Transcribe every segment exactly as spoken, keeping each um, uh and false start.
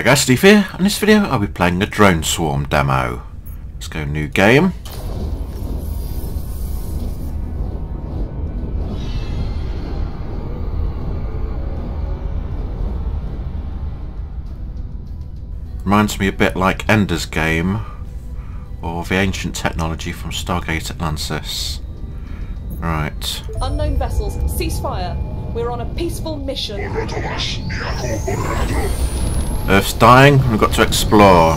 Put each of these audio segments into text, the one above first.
Hi guys, Steve here. In this video I'll be playing the Drone Swarm demo. Let's go new game. Reminds me a bit like Ender's Game or the ancient technology from Stargate Atlantis. Right. Unknown vessels, cease fire. We're on a peaceful mission. Earth's dying, we've got to explore.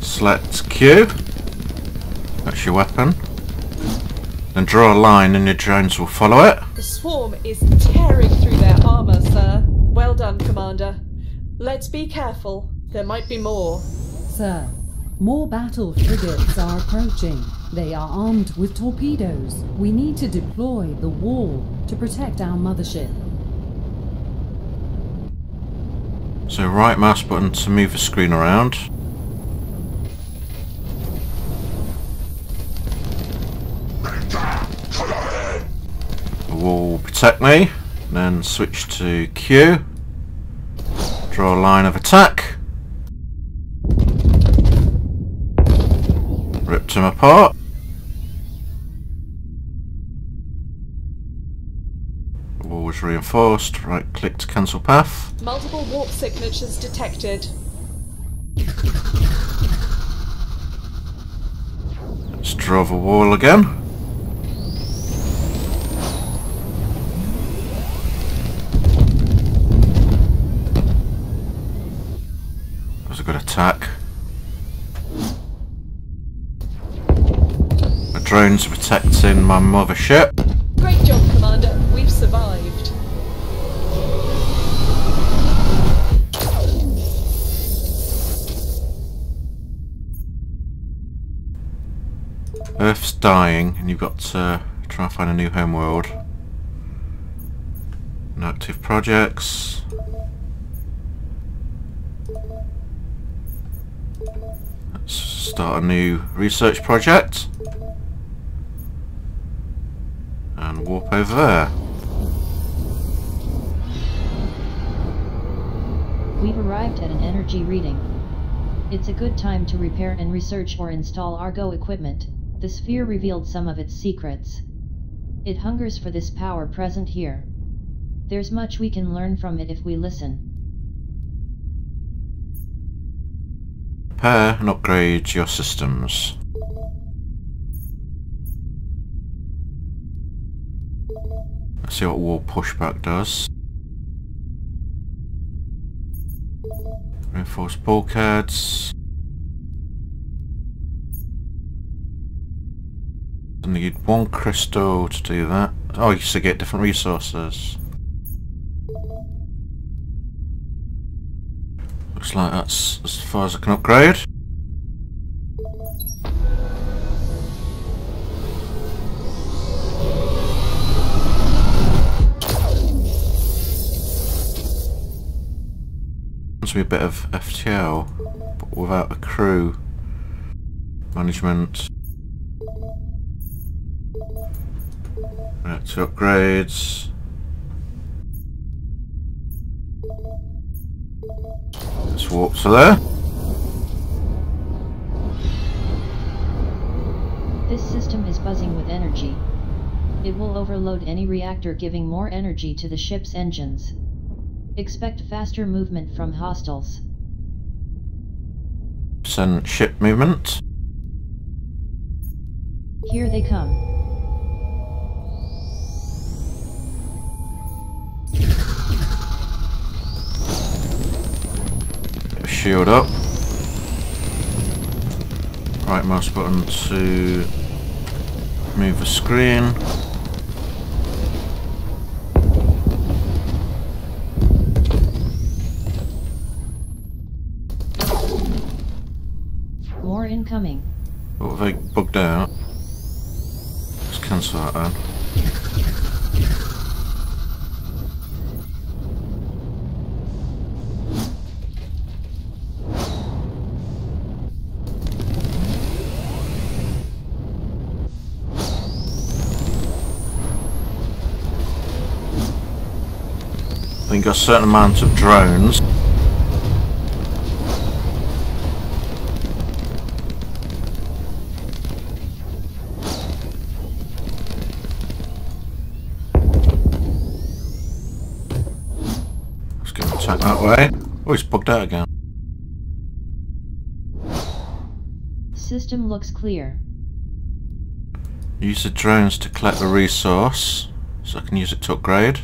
Select Q. That's your weapon. Then draw a line and your drones will follow it. The swarm is tearing through their armour, sir. Well done, Commander. Let's be careful. There might be more. Sir, more battle frigates are approaching. They are armed with torpedoes. We need to deploy the wall to protect our mothership. So right mouse button to move the screen around. The wall will protect me. Then switch to Q. Draw a line of attack. Ripped them apart. Reinforced. Right click to cancel path. Multiple warp signatures detected. Let's draw the wall again. That was a good attack. The drones are protecting my mothership. Great job, Commander. We've survived. Earth's dying and you've got to try and find a new home world. No active projects. Let's start a new research project. And warp over there. We've arrived at an energy reading. It's a good time to repair and research or install Argo equipment. The sphere revealed some of its secrets. It hungers for this power present here. There's much we can learn from it if we listen. Repair and upgrade your systems. Let's see what wall pushback does. Reinforced bulkheads. Need one crystal to do that. Oh, you should get different resources. Looks like that's as far as I can upgrade. Reminds me a bit of F T L, but without a crew management. Right, to upgrades. Let's warp to there. This system is buzzing with energy. It will overload any reactor, giving more energy to the ship's engines. Expect faster movement from hostiles. Send ship movement. Here they come. Shield up. Right mouse button to move the screen. More incoming. Oh, they bugged out. Let's cancel that then. you've got a certain amount of drones. Let's go and attack that way. Oh, it's bugged out again. System looks clear. Use the drones to collect the resource, so I can use it to upgrade.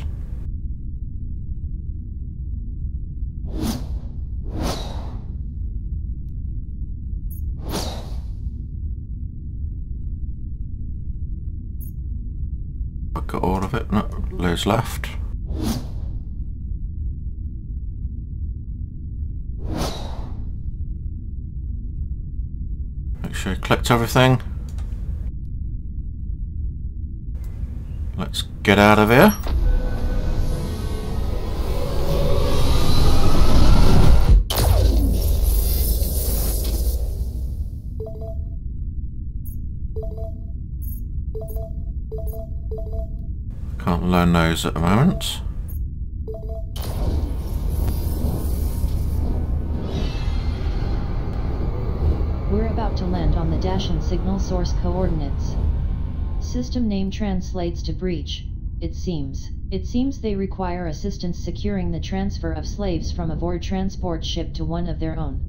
I've got all of it, no, loads left. Make sure you collect everything. Let's get out of here. Can't loan those at the moment. We're about to land on the Dashan signal source coordinates. System name translates to breach, it seems. It seems they require assistance securing the transfer of slaves from a Vor transport ship to one of their own.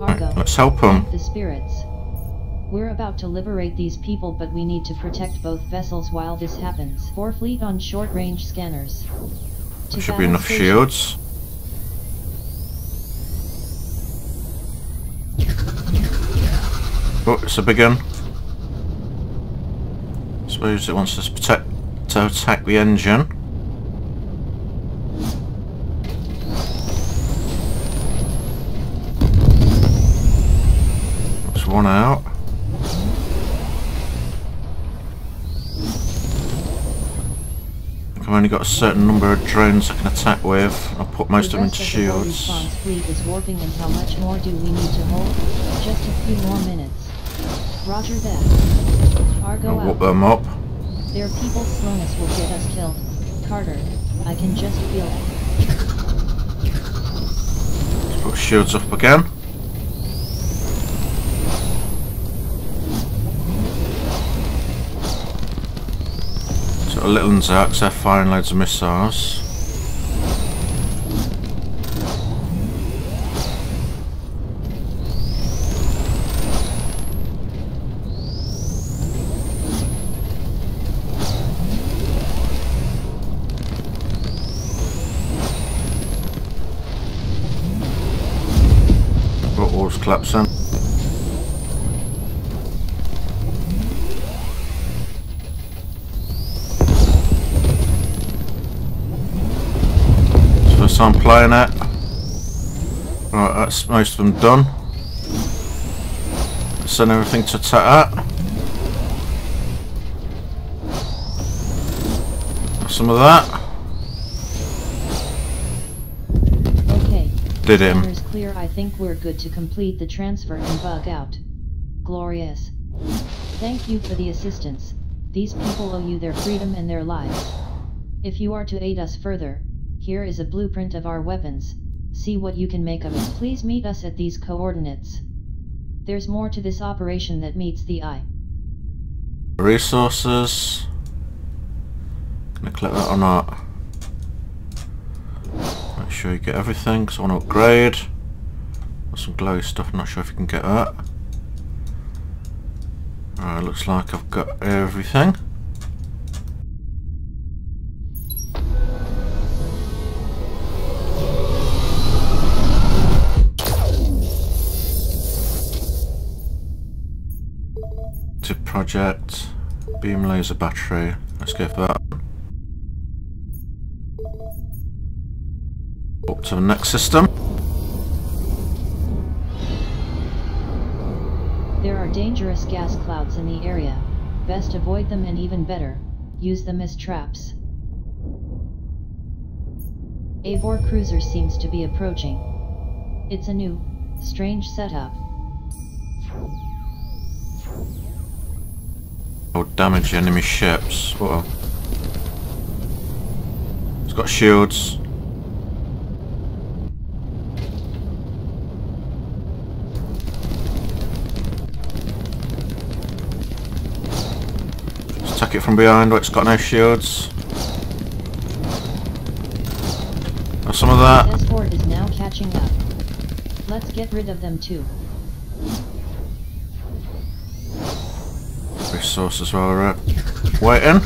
Argo, let's help them. The spirits. We're about to liberate these people, but we need to protect both vessels while this happens. Vor fleet on short-range scanners. There should be enough shields. Oh, it's a big one. Suppose it wants us to protect, to attack the engine. That's one out. I've only got a certain number of drones I can attack with. I'll put most the of them into shields. The response fleet is warping, and how much more do we need to hold? Just a few more minutes. Roger that. Argo out. Whoop them up. Their people's slowness will get us killed. Carter, I can just feel it. Let's put shields up again. So the little ones out because they're firing loads of missiles. Collapsing. First time playing it. Right, that's most of them done. Let's send everything to attack that. Some of that. Okay. Did him. Clear. I think we're good to complete the transfer and bug out. Glorious. Thank you for the assistance. These people owe you their freedom and their lives. If you are to aid us further, here is a blueprint of our weapons. See what you can make of it. Please meet us at these coordinates. There's more to this operation that meets the eye. Resources. Can I click that or not? Make sure you get everything because I want to upgrade. Some glowy stuff, I'm not sure if you can get that. Alright, looks like I've got everything. To project, beam laser battery, let's go for that. Up to the next system. There are dangerous gas clouds in the area. Best avoid them, and even better, use them as traps. A Vor cruiser seems to be approaching. It's a new, strange setup. Or damage enemy ships. Uh-oh. got shields. Let's attack it from behind where it's got no shields. Have some of that. This horde is now catching up. Let's get rid of them too. Resources while we're at waiting.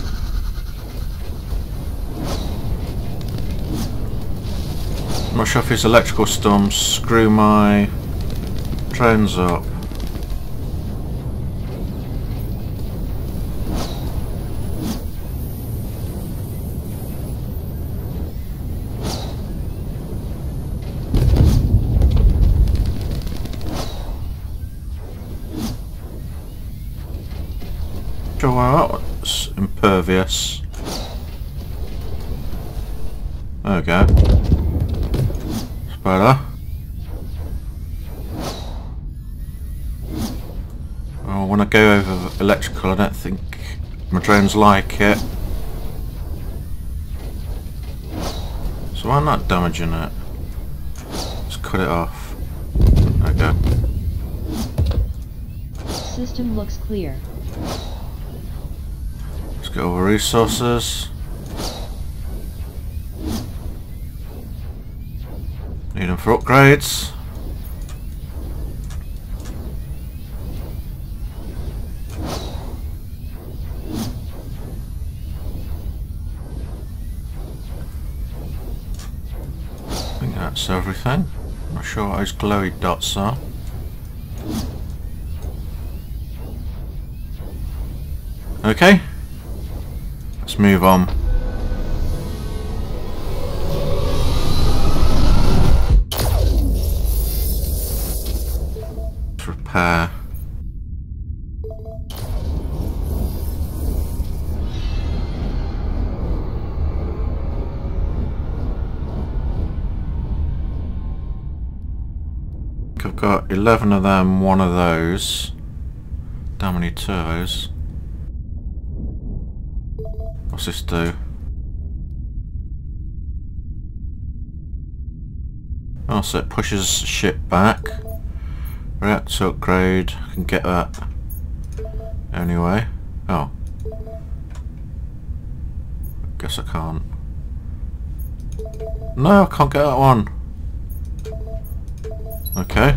I'm not sure if his electrical storms screw my drones up. Impervious. There we go. That's better. Oh, when I go over electrical, I don't think my drones like it. So why not damaging it? Let's cut it off. There we go. System looks clear. Get all the resources. Need them for upgrades. I think that's everything. I'm not sure what those glowy dots are. Okay. Let's move on. Let's repair. I've got eleven of them, one of those. Damn, I need two of those. What's this do? Oh, so it pushes shit back. Reactor upgrade, I can get that anyway. Oh. Guess I can't. No, I can't get that one. Okay.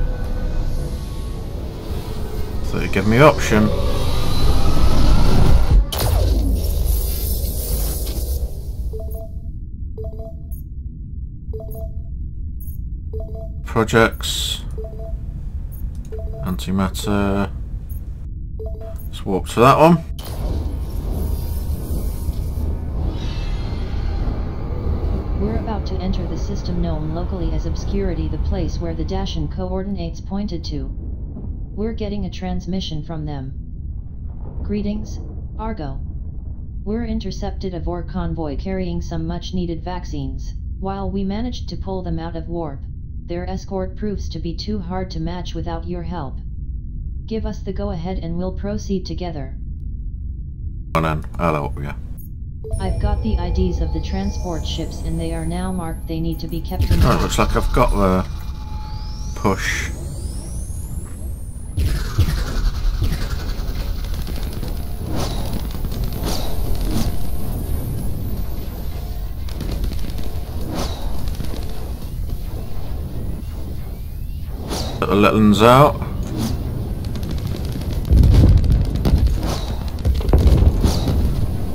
So it gave me the option. Projects, antimatter. Let's walk to that one. We're about to enter the system known locally as Obscurity, the place where the Dashan coordinates pointed to. We're getting a transmission from them. Greetings, Argo. We're intercepted a Vor convoy carrying some much-needed vaccines. While we managed to pull them out of warp, their escort proves to be too hard to match without your help. Give us the go-ahead and we'll proceed together. I'll help you. I've got the I Ds of the transport ships and they are now marked. They need to be kept in mind. Oh, looks like I've got the push. The little ones out.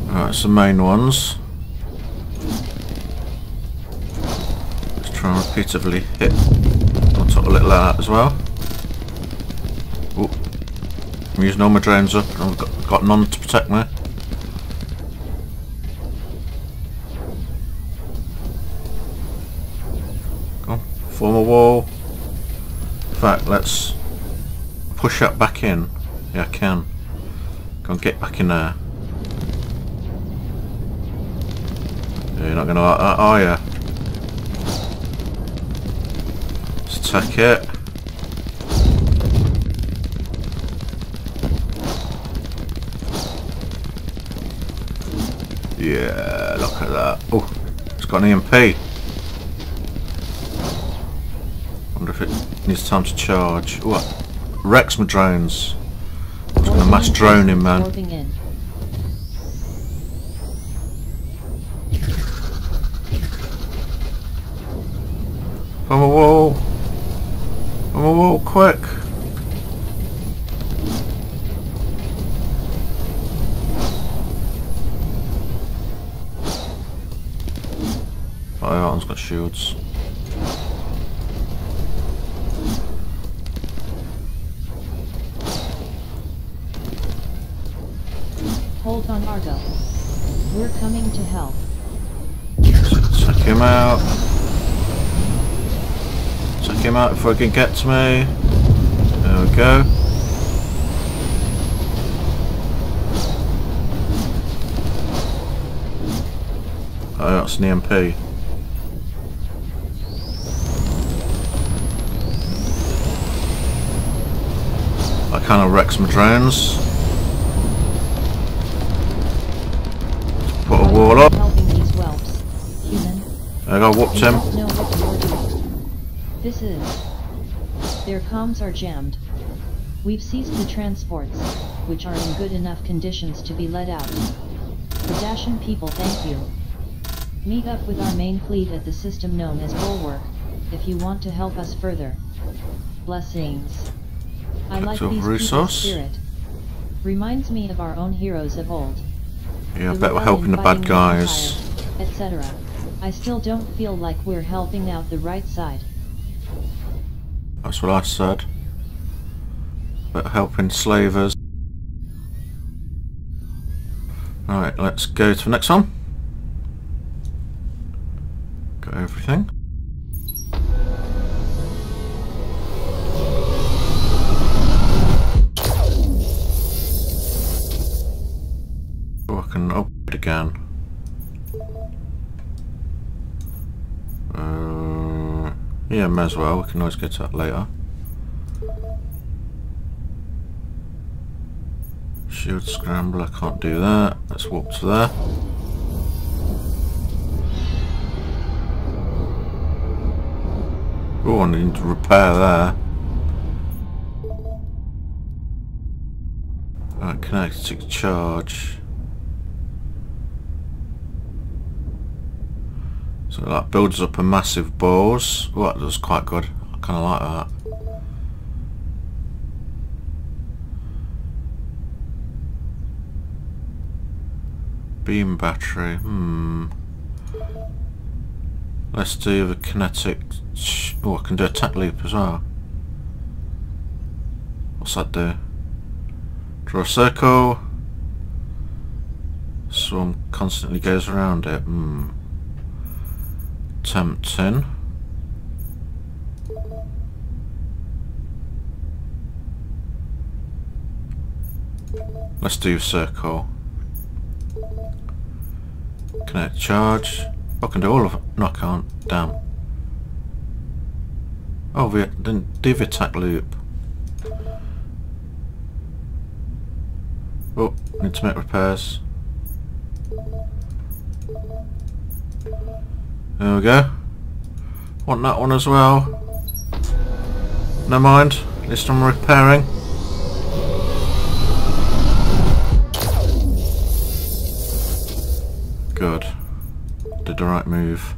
Alright, it's the main ones. Let's try and repeatedly hit. I'll top a little out as well. Ooh. I'm using all my drones up and I've got, got none to protect me. Go on, form a wall. In fact, let's push that back in. Yeah, I can. Go and get back in there. Yeah, you're not going to like that, are you? Let's attack it. Yeah, look at that. Oh, it's got an E M P. Wonder if it needs time to charge. What? Wrecks my drones. I'm just gonna mass drone him, man. On the wall. On the wall, quick. Oh, that one's got shields. Hold on, Argo. We're coming to help. Check him out. Check him out before he can get to me. There we go. Oh, that's an E M P. I kind of wrecked my drones. Put a wall up. I got whooped him. This is. Their comms are jammed. We've seized the transports, which are in good enough conditions to be let out. The Dashan people, thank you. Meet up with our main fleet at the system known as Bulwark, if you want to help us further. Blessings. I like these people's spirit. Reminds me of our own heroes of old. Yeah, I bet we're helping the bad guys, et cetera. I still don't feel like we're helping out the right side. That's what I said. But helping slavers. Alright, let's go to the next one. Got everything. Again. Uh, yeah, may as well. We can always get to that later. Shield scrambler, can't do that. Let's walk to there. Oh, I need to repair there. Alright, kinetic charge. So that builds up a massive balls. Well, that was quite good. I kind of like that. Beam battery. Hmm. Let's do the kinetic. Oh, I can do a tech leap as well. What's that do? Draw a circle. Swarm constantly goes around it. Hmm. Tempting. Let's do circle. Connect charge. I can do all of it. No, I can't. Damn. Oh, we didn't do the attack loop. Oh, need to make repairs. There we go. Want that one as well. Never mind. At least I'm repairing. Good. Did the right move.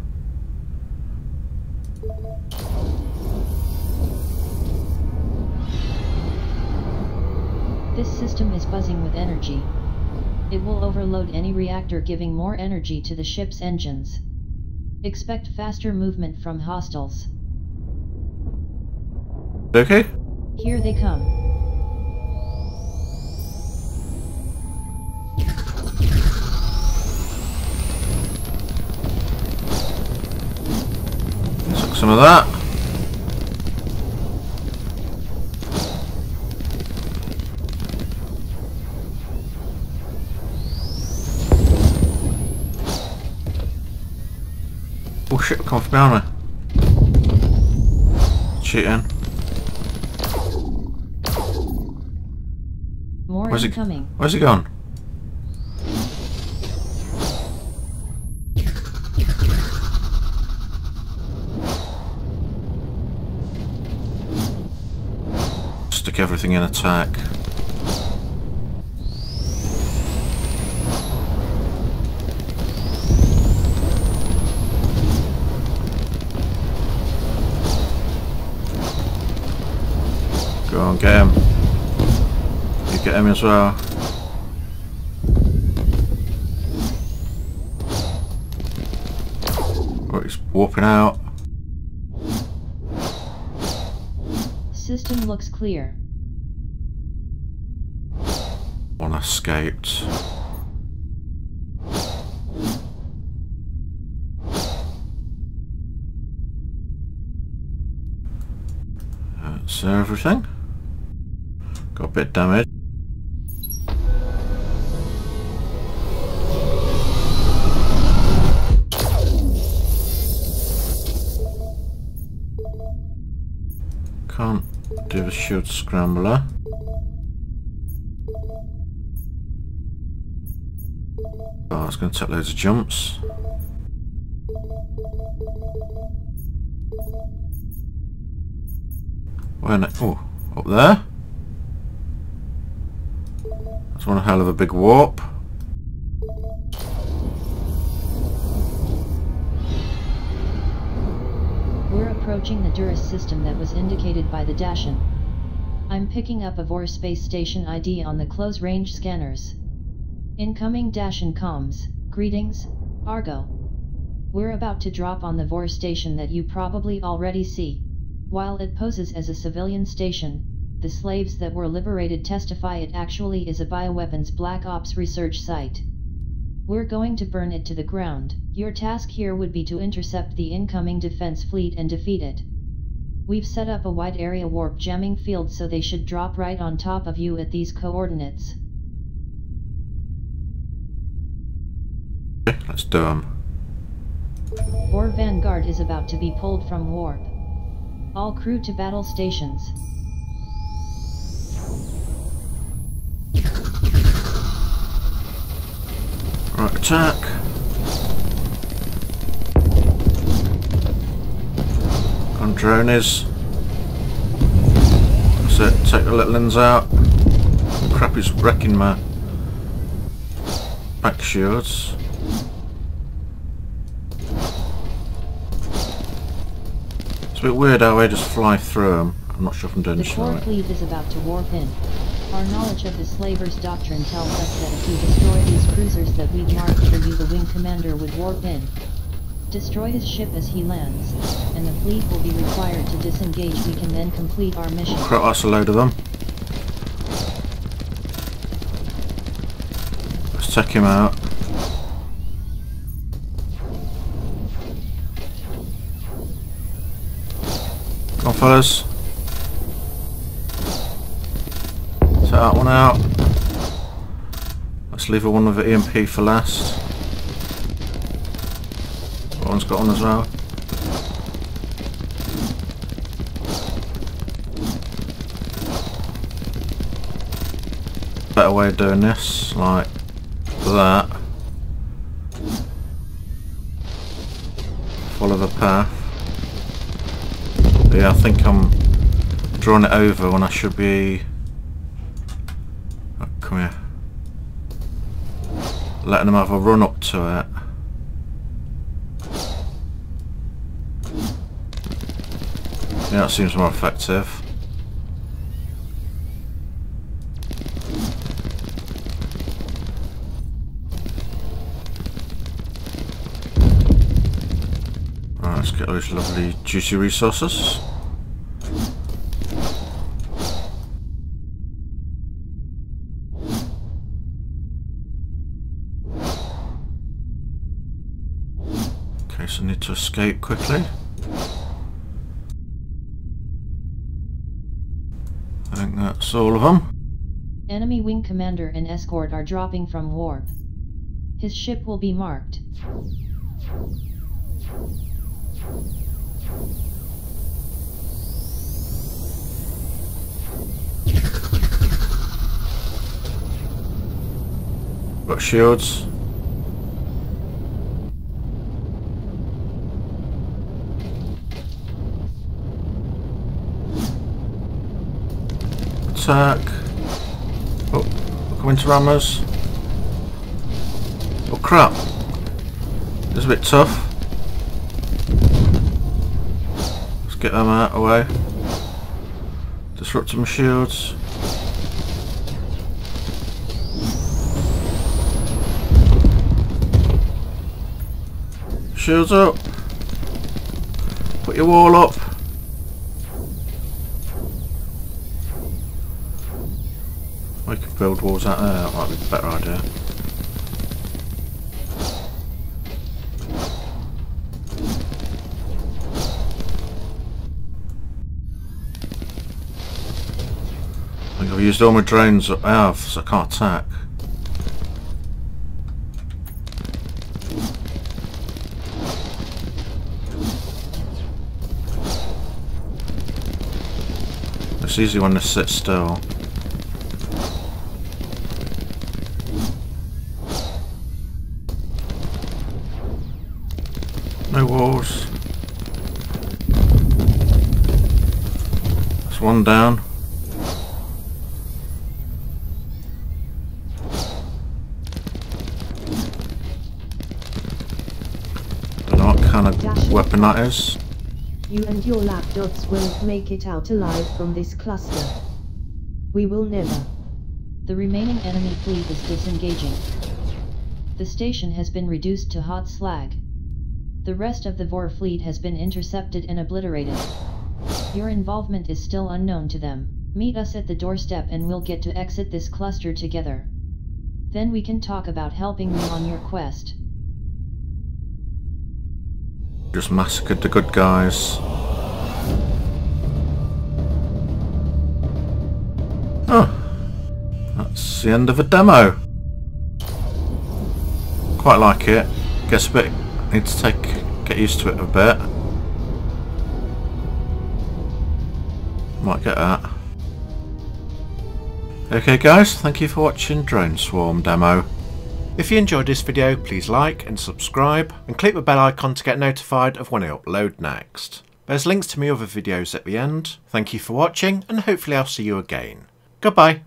This system is buzzing with energy. It will overload any reactor, giving more energy to the ship's engines. Expect faster movement from hostiles. Okay. Here they come. Suck some of that. Oh shit, come from behind me. Cheating. More Where's he coming? Where's he gone? stick everything in attack. Go on, get him. You get him as well. Oh, he's warping out. System looks clear. One escaped. That's everything. Got a bit damaged. Can't do the shield scrambler. Oh, it's going to take loads of jumps. Where now? Oh, up there. That's one hell of a big warp. We're approaching the Duras system that was indicated by the Dashan. I'm picking up a Vor space station I D on the close-range scanners. Incoming Dashan comms, greetings, Argo. We're about to drop on the Vor station that you probably already see. While it poses as a civilian station, the slaves that were liberated testify it actually is a bioweapons black ops research site. We're going to burn it to the ground. Your task here would be to intercept the incoming defense fleet and defeat it. We've set up a wide area warp jamming field, so they should drop right on top of you at these coordinates. Let's do 'em. Vor Vanguard is about to be pulled from warp. All crew to battle stations. Right, attack. On drones. That's it, take the little ones out. Crap is wrecking my back shields. It's a bit weird how I just fly through them. I'm not sure if I'm doing this right. The core fleet is about to warp in. Our knowledge of the Slaver's Doctrine tells us that if you destroy these cruisers that we've marked for you, the Wing Commander would warp in. Destroy his ship as he lands, and the fleet will be required to disengage. We can then complete our mission. Crap, that's a load of them. Let's take him out. Come on, fellas. Take that one out. Let's leave one with the E M P for last. That one's got on as well. Better way of doing this, like that. Follow the path. But yeah, I think I'm drawing it over when I should be. Come here. Letting them have a run up to it. Yeah, that seems more effective. Right, let's get those lovely juicy resources. I need to escape quickly. I think that's all of them. Enemy Wing Commander and escort are dropping from warp. His ship will be marked. Got shields. attack. Oh, coming to ram us. Oh crap. It's a bit tough. Let's get them out of the way. Disrupt some shields. Shields up. Put your wall up. We could build walls out there, that might be a better idea. I think I've used all my drones that I have, so I can't attack. It's easy when they sit still. No walls. That's one down. Don't know what kind of weapon that is. You and your lapdogs won't make it out alive from this cluster. We will never. The remaining enemy fleet is disengaging. The station has been reduced to hot slag. The rest of the Vor fleet has been intercepted and obliterated. Your involvement is still unknown to them. Meet us at the doorstep and we'll get to exit this cluster together. Then we can talk about helping you on your quest. Just massacred the good guys. Oh, that's the end of a demo. Quite like it. Guess a bit. Need to take get used to it a bit. Might get that. Okay, guys. Thank you for watching Drone Swarm demo. If you enjoyed this video, please like and subscribe and click the bell icon to get notified of when I upload next. There's links to my other videos at the end. Thank you for watching and hopefully I'll see you again. Goodbye.